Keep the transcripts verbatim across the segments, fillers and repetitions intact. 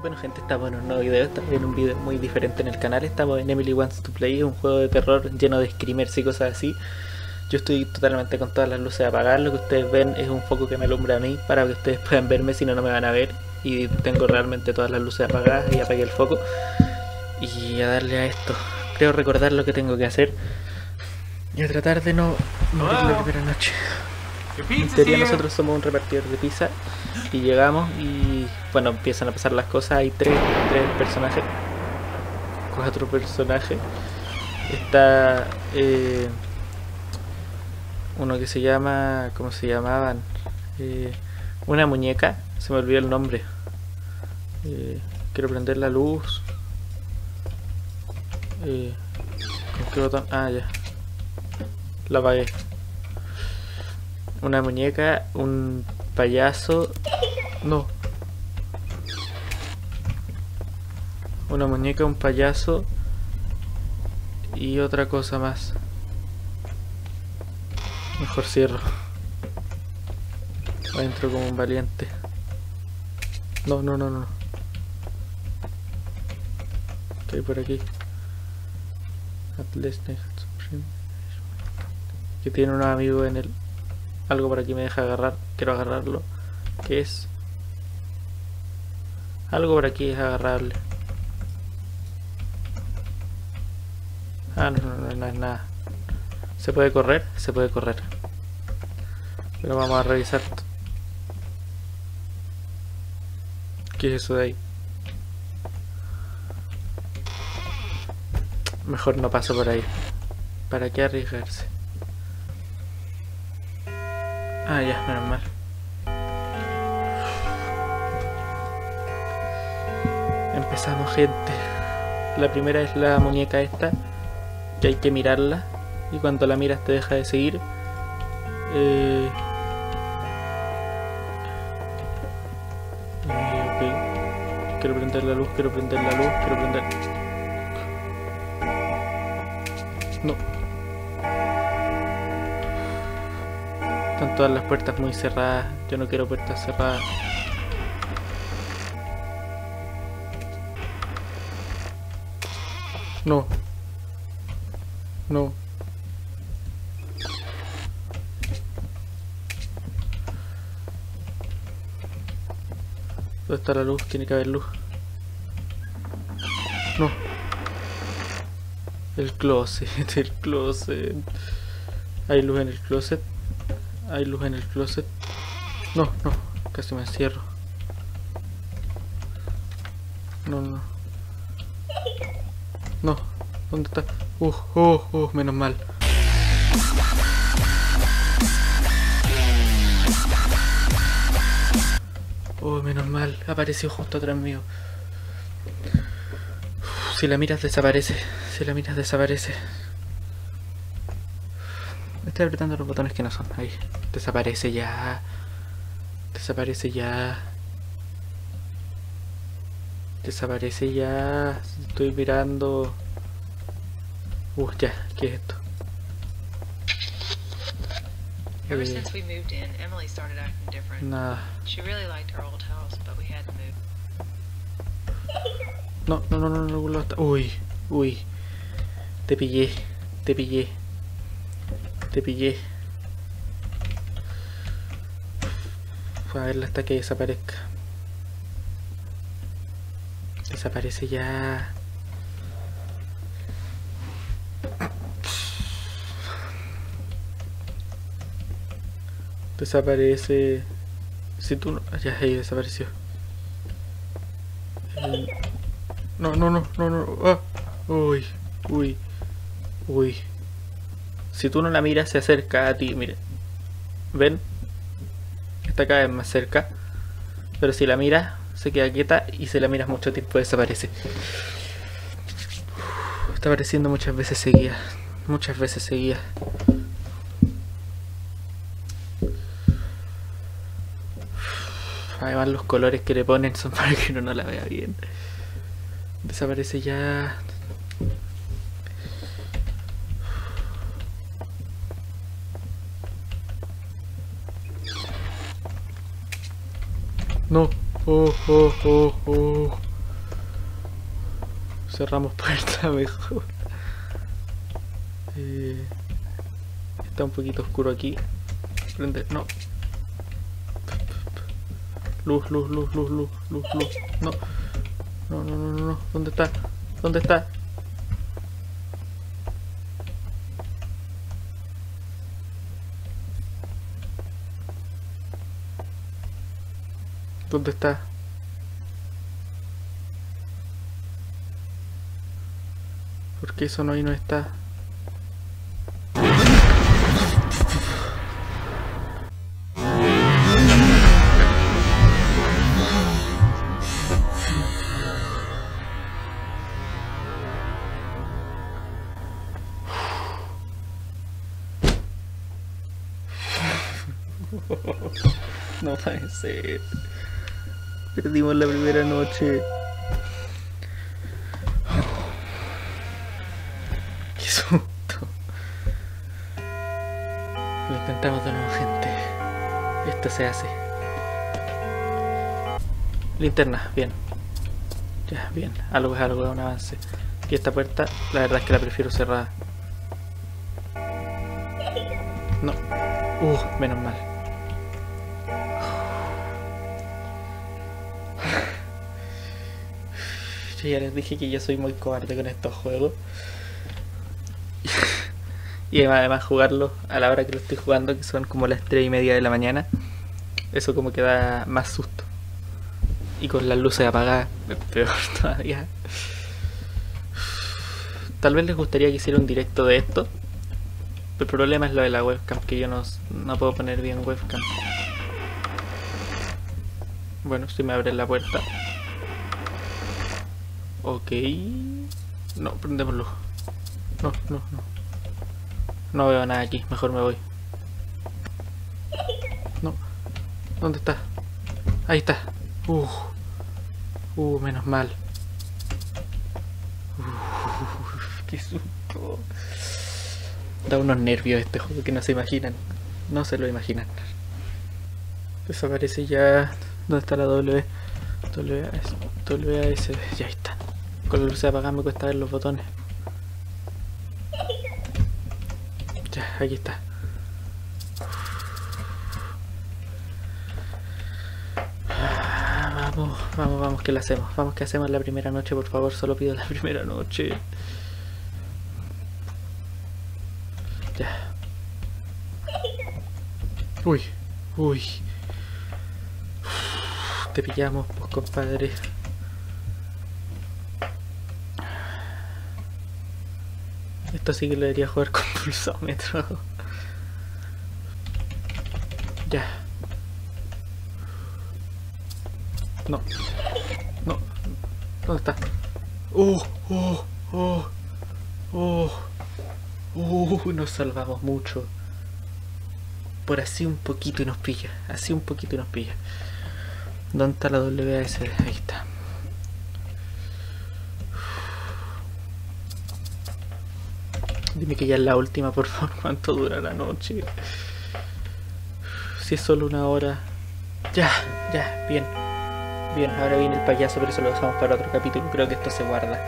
Bueno gente, estamos en un nuevo video, estamos en un video muy diferente en el canal. Estamos en Emily Wants to Play, un juego de terror lleno de screamers y cosas así. Yo estoy totalmente con todas las luces apagadas, lo que ustedes ven es un foco que me alumbra a mí para que ustedes puedan verme, si no, no me van a ver. Y tengo realmente todas las luces apagadas y apagué el foco. Y a darle a esto, creo recordar lo que tengo que hacer y a tratar de no morir la primera noche. En teoría nosotros somos un repartidor de pizza y llegamos y bueno, empiezan a pasar las cosas. Hay tres, tres personajes, cuatro personajes. Está eh, uno que se llama, ¿cómo se llamaban? Eh, una muñeca, se me olvidó el nombre. Eh, quiero prender la luz. Eh, ¿Con qué botón? Ah, ya. La apagué. Una muñeca, un payaso, no, una muñeca, un payaso y otra cosa más. Mejor cierro. Entro como un valiente. No, no, no, no. Estoy por aquí. Que tiene un amigo en el... Algo por aquí me deja agarrar, quiero agarrarlo. ¿Qué es? Algo por aquí es agarrarle. Ah, no, no, no, no es nada. ¿Se puede correr? Se puede correr. Pero vamos a revisar. ¿Qué es eso de ahí? Mejor no paso por ahí. ¿Para qué arriesgarse? Ah, ya, menos mal. Empezamos, gente. La primera es la muñeca esta, que hay que mirarla, y cuando la miras te deja de seguir. Eh... Eh, okay. Quiero prender la luz, quiero prender la luz, quiero prender... No. Están todas las puertas muy cerradas, yo no quiero puertas cerradas. No. No. ¿Dónde está la luz? Tiene que haber luz. No. El closet, el closet. ¿Hay luz en el closet? Hay luz en el closet. No, no, casi me encierro. No, no. No, ¿dónde está? Uh, uh, uh, menos mal. Oh, menos mal, apareció justo atrás mío. Uf, si la miras desaparece, si la miras desaparece. Estoy apretando los botones que no son. Ahí. Desaparece ya. Desaparece ya. Desaparece ya. Estoy mirando. Uh, ya. ¿Qué es esto? Ever since we moved in, Emily started acting different. Nada. She really liked our old house, but we had to move. No, no, no, no, no. Uy, uy. Te pillé. Te pillé. Te pillé. Voy a verla hasta que desaparezca. Desaparece ya. Desaparece. Si tú no... Ya, ahí desapareció. No, no, no, no, no. Ah. Uy, uy, uy. Si tú no la miras, se acerca a ti, mire. ¿Ven? Está cada vez más cerca. Pero si la miras, se queda quieta y si la miras mucho tiempo desaparece. Uf, está apareciendo muchas veces seguida. Muchas veces seguida. Además los colores que le ponen son para que uno no la vea bien. Desaparece ya... No, oh, oh, oh, oh. cerramos puerta mejor. eh, Está un poquito oscuro aquí. Prende, no. Luz, luz, luz, luz, luz, luz, luz. No. No, no, no, no, no. ¿Dónde está? ¿Dónde está? ¿Dónde está? Porque eso no, ahí no está. No puede ser. Perdimos la primera noche. Qué susto. Lo intentamos de nuevo, gente. Esto se hace. Linterna, bien. Ya, bien. Algo es algo, es un avance. Y esta puerta, la verdad es que la prefiero cerrada. No. Uh, menos mal. Yo ya les dije que yo soy muy cobarde con estos juegos. Y además jugarlos a la hora que lo estoy jugando, que son como las tres y media de la mañana. Eso como que da más susto. Y con las luces apagadas, peor todavía. Tal vez les gustaría que hiciera un directo de esto. El problema es lo de la webcam, que yo no, no puedo poner bien webcam. Bueno, si me abren la puerta. Ok. No, prendemos luz. No, no, no. No veo nada aquí, mejor me voy. No. ¿Dónde está? Ahí está. Uh. Uh, menos mal. Uh, qué susto. Da unos nervios este juego que no se imaginan. No se lo imaginan. Desaparece ya. ¿Dónde está la W? W A S B. Ya está. Con la luz apagada me cuesta ver los botones. Ya, aquí está. Ah, vamos, vamos, vamos, que la hacemos. Vamos, que hacemos la primera noche, por favor. Solo pido la primera noche. Ya. Uy, uy. Uf, te pillamos, pues, compadre. Esto sí que lo debería jugar con pulsómetro. Ya. No. No. ¿Dónde está? ¡Oh! ¡Oh! ¡Oh! ¡Oh! ¡Oh! Nos salvamos mucho. Por así un poquito y nos pilla. Así un poquito y nos pilla. ¿Dónde está la W A S D? Ahí está. Dime que ya es la última, por favor. ¿Cuánto dura la noche? Si es solo una hora. Ya, ya, bien. Bien, ahora viene el payaso, pero eso lo dejamos para otro capítulo. Creo que esto se guarda.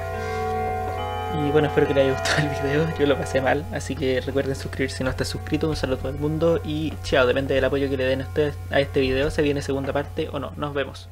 Y bueno, espero que les haya gustado el video. Yo lo pasé mal, así que recuerden suscribirse si no estás suscrito. Un saludo a todo el mundo y chao. Depende del apoyo que le den ustedes a este video, se viene segunda parte o no. Nos vemos.